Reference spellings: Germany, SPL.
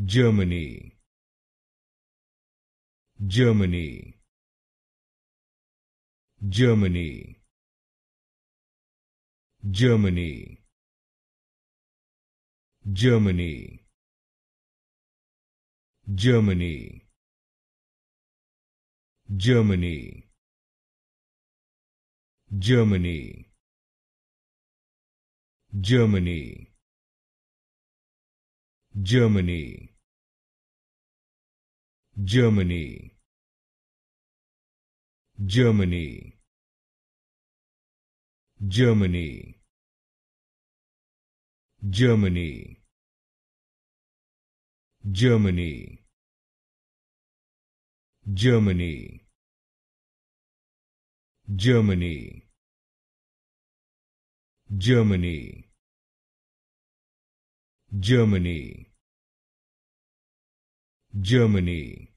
Germany, Germany, Germany, Germany, Germany, Germany, Germany, Germany, Germany, Germany, Germany, Germany, Germany, Germany, Germany, Germany, Germany, Germany, Germany, Germany,